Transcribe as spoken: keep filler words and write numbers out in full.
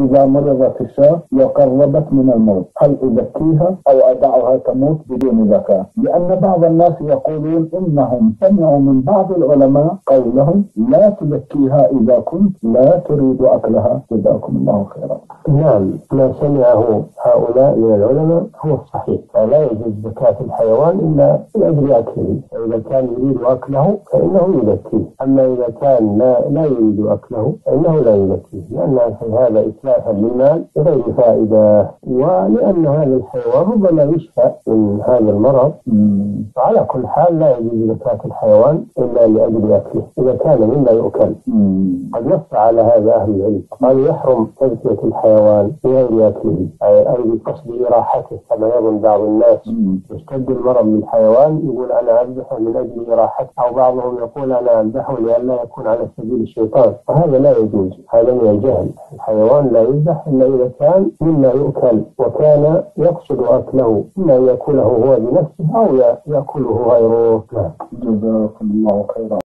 إذا مرضت الشاة وقربت من الموت هل أذكيها أو أدعها تموت بدون ذكاء؟ لأن بعض الناس يقولون إنهم سمعوا من بعض العلماء قولهم لا تذكيها إذا كنت لا تريد أكلها. جزاكم الله خيرا. نعم، ما سمعه هؤلاء من العلماء هو الصحيح، فلا يجوز زكاة الحيوان إلا من أجل أكله، فإذا كان يريد أكله فإنه يذكيه، أما إذا كان لا, لا يريد أكله فإنه لا يذكيه، لأن هذا إتلافا للمال غير فائدة، ولأن هذا الحيوان ربما يشفى من هذا المرض، فعلى كل حال لا يجوز زكاة الحيوان إلا لأجل أكله إذا كان مما يؤكل. قد نص على هذا أهل العلم، قالوا يحرم تذكية الحيوان بغير أكله، أي بقصد إراحته، كما يظن بعض الناس يشتد المرض بالحيوان يقول أنا أذبحه من أجل إراحته، أو بعضهم يقول أنا أذبحه لئلا يكون على سبيل الشيطان، وهذا لا يجوز، هذا من الجهل. الحيوان لا يذبح إلا إذا كان مما يؤكل وكان يقصد أكله، إما يأكله هو بنفسه أو يأكله غيره. جزاكم الله خيرا.